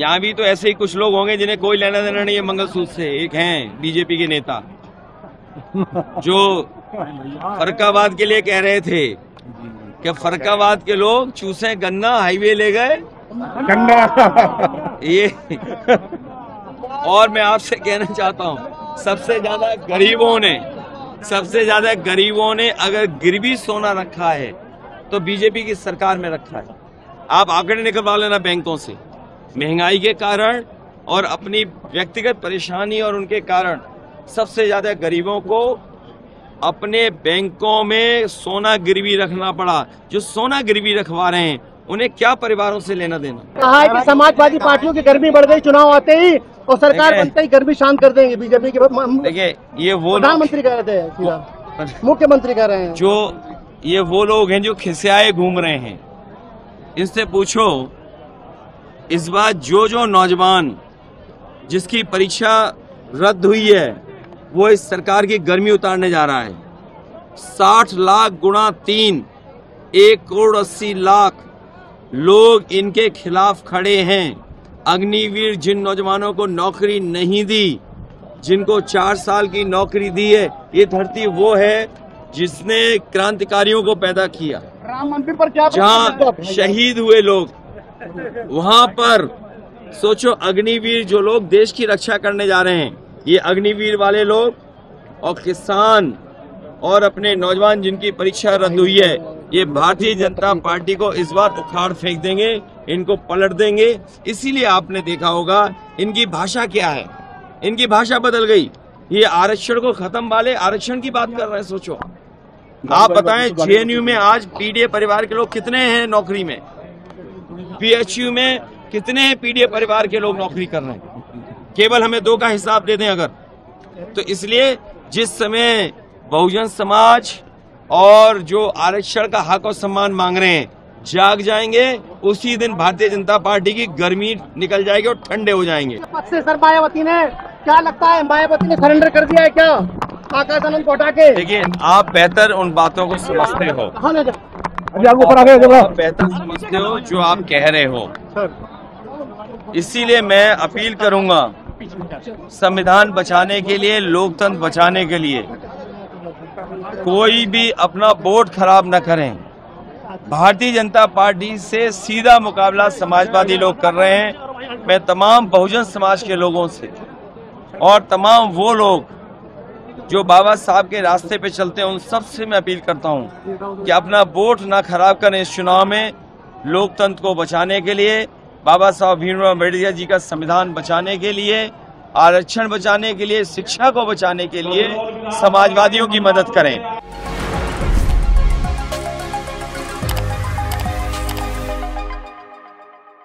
यहाँ भी तो ऐसे ही कुछ लोग होंगे जिन्हें कोई लेना देना नहीं है मंगलसूत्र से। एक हैं बीजेपी के नेता जो फरकाबाद के लिए कह रहे थे कि फरकाबाद के लोग चूसे गन्ना हाईवे ले गए गन्ना ये। और मैं आपसे कहना चाहता हूँ सबसे ज्यादा गरीबों ने अगर गिरवी सोना रखा है तो बीजेपी की सरकार में रखा है। आप आंकड़े निकलवा लेना बैंकों से, महंगाई के कारण और अपनी व्यक्तिगत परेशानी और उनके कारण सबसे ज्यादा गरीबों को अपने बैंकों में सोना गिरवी रखना पड़ा। जो सोना गिरवी रखवा रहे हैं उन्हें क्या परिवारों से लेना देना। कहा है कि समाजवादी पार्टियों की गर्मी बढ़ गई चुनाव आते ही और सरकार बनते ही गर्मी शांत कर देंगे बीजेपी के। देखिए ये वो प्रधानमंत्री कह रहे थे, मुख्यमंत्री कह रहे हैं, जो ये वो लोग हैं जो खिसियाए घूम रहे हैं। इनसे पूछो इस बार जो नौजवान जिसकी परीक्षा रद्द हुई है वो इस सरकार की गर्मी उतारने जा रहा है। 60 लाख गुणा 3 1 करोड़ 80 लाख लोग इनके खिलाफ खड़े हैं। अग्निवीर जिन नौजवानों को नौकरी नहीं दी, जिनको 4 साल की नौकरी दी है, ये धरती वो है जिसने क्रांतिकारियों को पैदा किया। राम मंदिर पर क्या, जहाँ शहीद हुए लोग, वहाँ पर सोचो अग्निवीर जो लोग देश की रक्षा करने जा रहे हैं, ये अग्निवीर वाले लोग और किसान और अपने नौजवान जिनकी परीक्षा रद्द हुई है, ये भारतीय जनता पार्टी को इस बार उखाड़ फेंक देंगे, इनको पलट देंगे। इसीलिए आपने देखा होगा इनकी भाषा क्या है, इनकी भाषा बदल गई। ये आरक्षण को खत्म वाले आरक्षण की बात कर रहे हैं। सोचो आप बताएं जेएनयू में आज पीडीए परिवार के लोग कितने हैं नौकरी में, पीएचयू में कितने हैं पीडीए परिवार के लोग नौकरी कर रहे हैं। केवल हमें 2 का हिसाब दे दें अगर तो। इसलिए जिस समय बहुजन समाज और जो आरक्षण का हक और सम्मान मांग रहे हैं जाग जाएंगे, उसी दिन भारतीय जनता पार्टी की गर्मी निकल जाएगी और ठंडे हो जाएंगे। सर मायावती ने, क्या लगता है मायावती ने सरेंडर कर दिया है क्या आकाश आनंद को हटा के? देखिए आप बेहतर उन बातों को समझते हो, जो आप कह रहे हो। इसीलिए मैं अपील करूंगा संविधान बचाने के लिए, लोकतंत्र बचाने के लिए कोई भी अपना वोट खराब न करें। भारतीय जनता पार्टी से सीधा मुकाबला समाजवादी लोग कर रहे हैं। मैं तमाम बहुजन समाज के लोगों से और तमाम वो लोग जो बाबा साहब के रास्ते पे चलते हैं उन सब से मैं अपील करता हूं कि अपना वोट ना खराब करें इस चुनाव में, लोकतंत्र को बचाने के लिए, बाबा साहब भीमराव अम्बेडकर जी का संविधान बचाने के लिए, आरक्षण बचाने के लिए, शिक्षा को बचाने के लिए समाजवादियों की मदद करें।